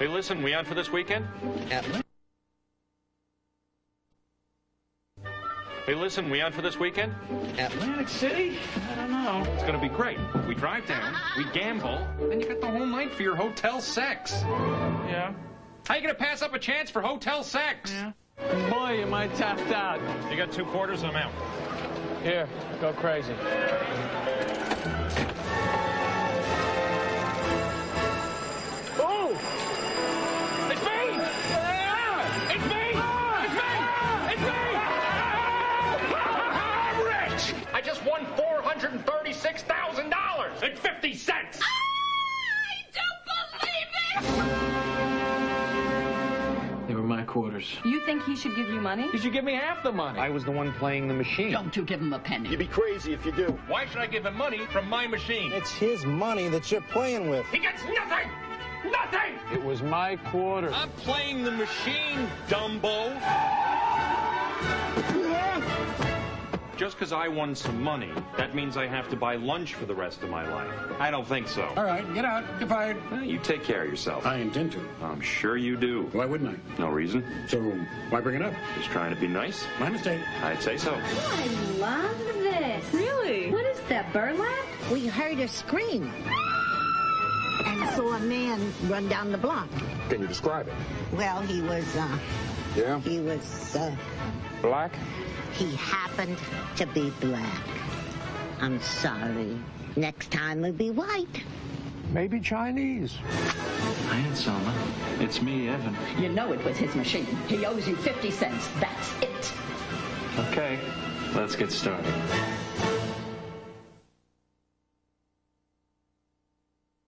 Hey, listen, we on for this weekend? Atlantic City? I don't know. It's gonna be great. We drive down, we gamble, then you got the whole night for your hotel sex. Yeah. How you gonna pass up a chance for hotel sex? Yeah. Boy, am I tapped out. You got $2 quarters, I'm out. Here, go crazy. I just won $436,000.50! I don't believe it! They were my quarters. You think he should give you money? He should give me half the money. I was the one playing the machine. Don't you give him a penny. You'd be crazy if you do. Why should I give him money from my machine? It's his money that you're playing with. He gets nothing! Nothing! It was my quarters. I'm playing the machine, Dumbo. Just because I won some money, that means I have to buy lunch for the rest of my life. I don't think so. All right, get out. You're fired. Well, you take care of yourself. I intend to. I'm sure you do. Why wouldn't I? No reason. So why bring it up? Just trying to be nice. My mistake. I'd say so. I love this. Really? What is that, burlap? We heard a scream and saw a man run down the block. Can you describe it? Well, he was, yeah? He was, black? He happened to be black. I'm sorry. Next time he'll be white. Maybe Chinese. Hi, Aunt Selma. It's me, Evan. You know it was his machine. He owes you 50 cents. That's it. Okay, let's get started.